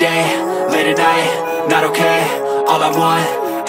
every day, late at night, not okay. All I want,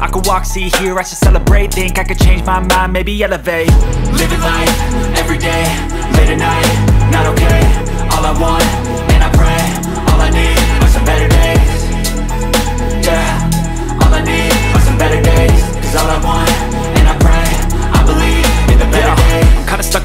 I could walk, see, hear, I should celebrate. Think I could change my mind, maybe elevate. Living life, every day, late at night, not okay. All I want, and I pray, all I need are some better days. Yeah, all I need are some better days. Cause all I want, and I pray, I believe in the better days. I'm kinda stuck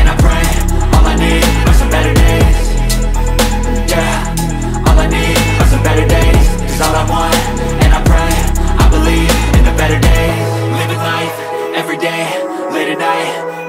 and I pray, all I need are some better days. Yeah, all I need are some better days. Cause all I want, and I pray, I believe in the better days. Living life, every day, late at night,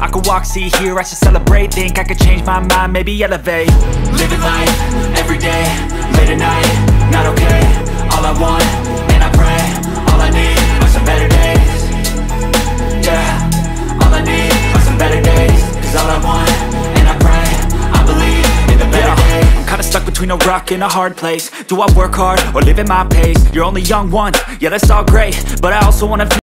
I could walk, see, hear, I should celebrate. Think I could change my mind, maybe elevate. Living life, every day, late at night, not okay. All I want, and I pray, all I need are some better days. Yeah, all I need are some better days. Cause all I want, and I pray, I believe in the better days. I'm kinda stuck between a rock and a hard place. Do I work hard, or live at my pace? You're only young once, yeah that's all great, but I also wanna